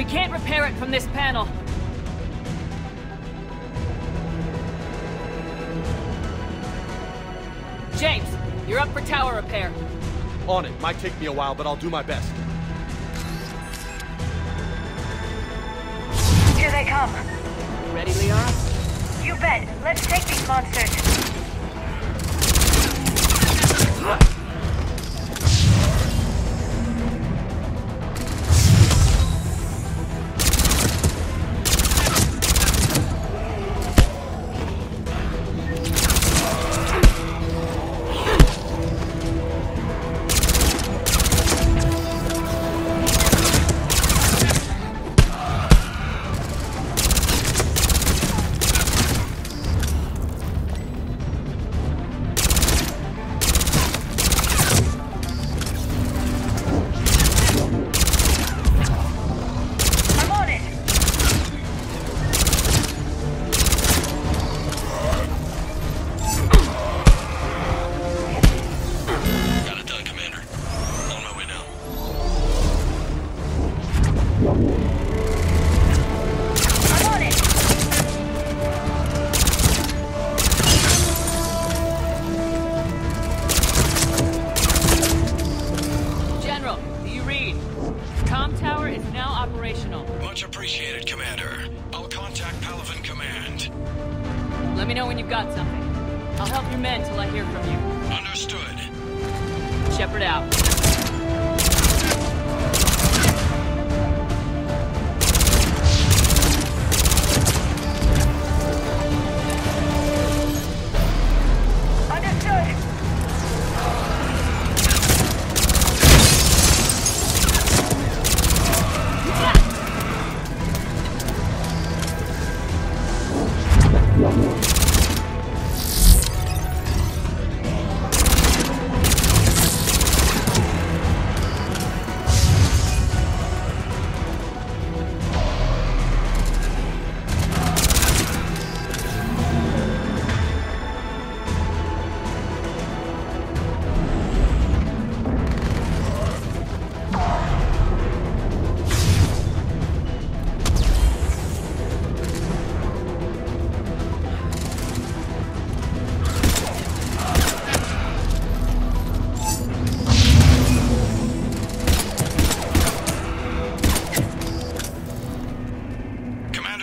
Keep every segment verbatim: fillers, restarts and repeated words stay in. We can't repair it from this panel. James, you're up for tower repair. On it. Might take me a while, but I'll do my best. Here they come. Ready, Liara? You bet. Let's take these monsters.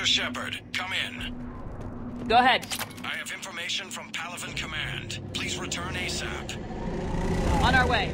Shepard, come in. Go ahead. I have information from Palaven Command. Please return ASAP. On our way.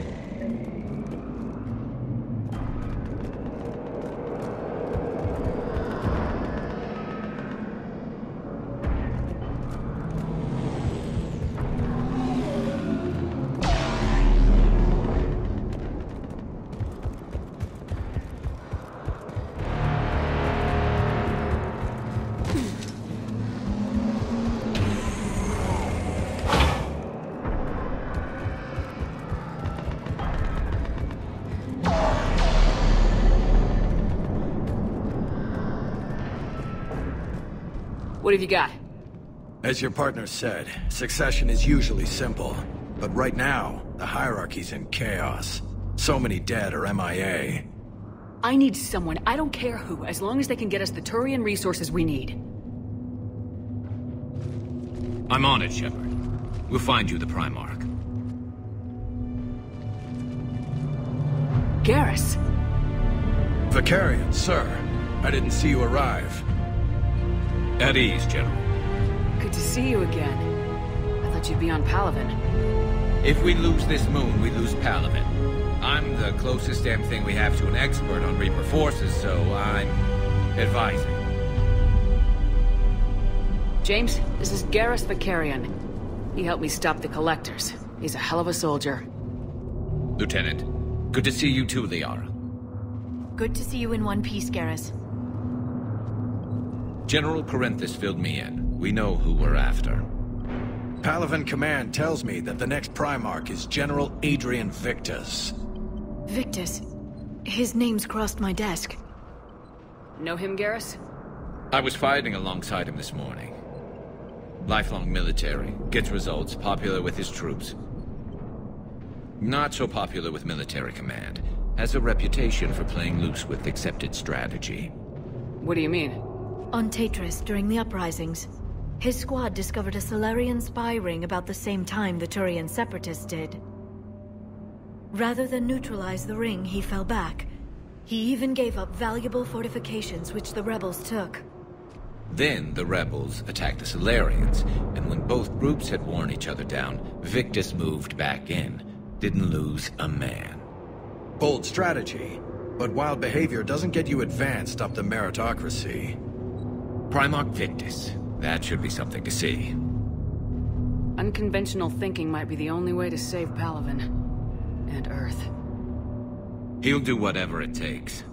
What have you got? As your partner said, succession is usually simple. But right now, the hierarchy's in chaos. So many dead or M I A. I need someone, I don't care who, as long as they can get us the Turian resources we need. I'm on it, Shepard. We'll find you the Primarch. Garrus. Vakarian, sir. I didn't see you arrive. At ease, General. Good to see you again. I thought you'd be on Palaven. If we lose this moon, we lose Palaven. I'm the closest damn thing we have to an expert on Reaper forces, so I'm advising. James, this is Garrus Vakarian. He helped me stop the Collectors. He's a hell of a soldier. Lieutenant, good to see you too, Liara. Good to see you in one piece, Garrus. General Corinthus filled me in. We know who we're after. Palaven Command tells me that the next Primarch is General Adrian Victus. Victus? His name's crossed my desk. Know him, Garrus? I was fighting alongside him this morning. Lifelong military. Gets results. Popular with his troops. Not so popular with military command. has a reputation for playing loose with accepted strategy. What do you mean? On Taetrus, during the uprisings, his squad discovered a Salarian spy ring about the same time the Turian separatists did. Rather than neutralize the ring, he fell back. He even gave up valuable fortifications which the rebels took. Then the rebels attacked the Salarians, and when both groups had worn each other down, Victus moved back in. Didn't lose a man. Bold strategy, but wild behavior doesn't get you advanced up the meritocracy. Primarch Victus. That should be something to see. Unconventional thinking might be the only way to save Palaven. And Earth. He'll do whatever it takes.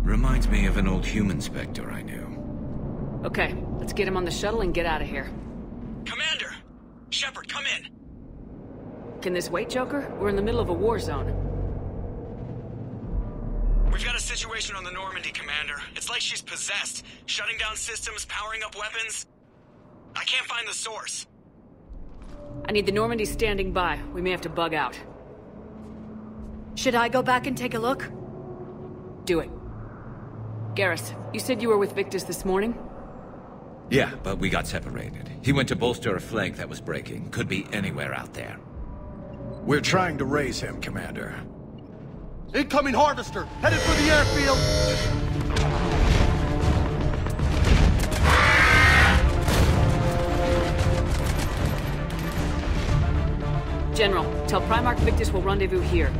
Reminds me of an old human specter I knew. Okay, let's get him on the shuttle and get out of here. Commander! Shepard, come in! Can this wait, Joker? We're in the middle of a war zone. We've got a situation on the Normandy, Commander. It's like she's possessed. Shutting down systems, powering up weapons. I can't find the source. I need the Normandy standing by. We may have to bug out. Should I go back and take a look? Do it. Garrus, you said you were with Victus this morning? Yeah, but we got separated. He went to bolster a flank that was breaking. Could be anywhere out there. We're trying to raise him, Commander. Incoming harvester, headed for the airfield! General, tell Primarch Victus we'll rendezvous here.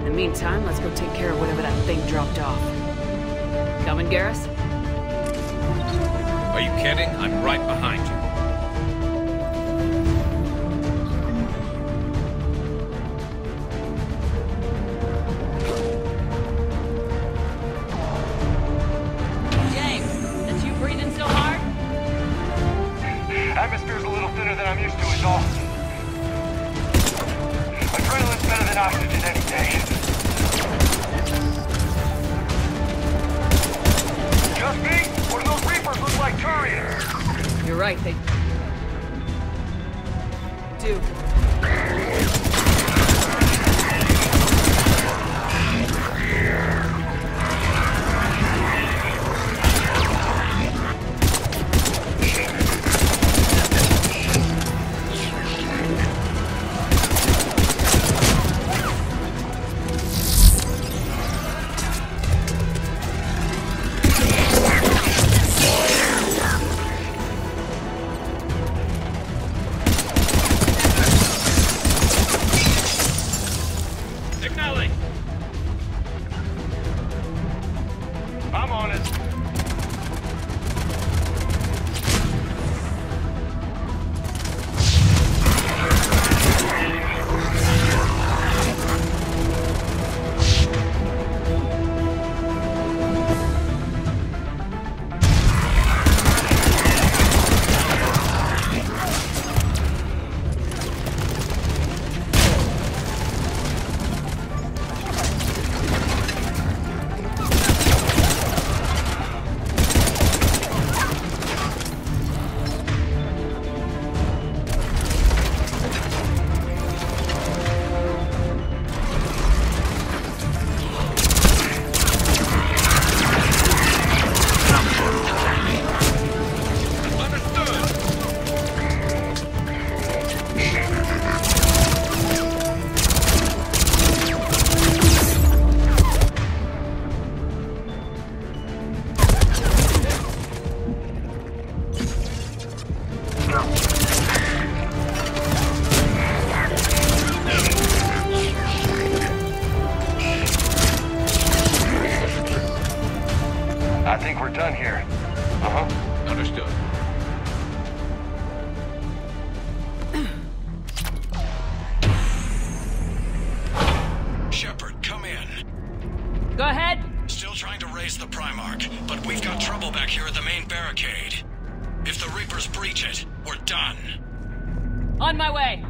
In the meantime, let's go take care of whatever that thing dropped off. Coming, Garrus? Are you kidding? I'm right behind you. On my way!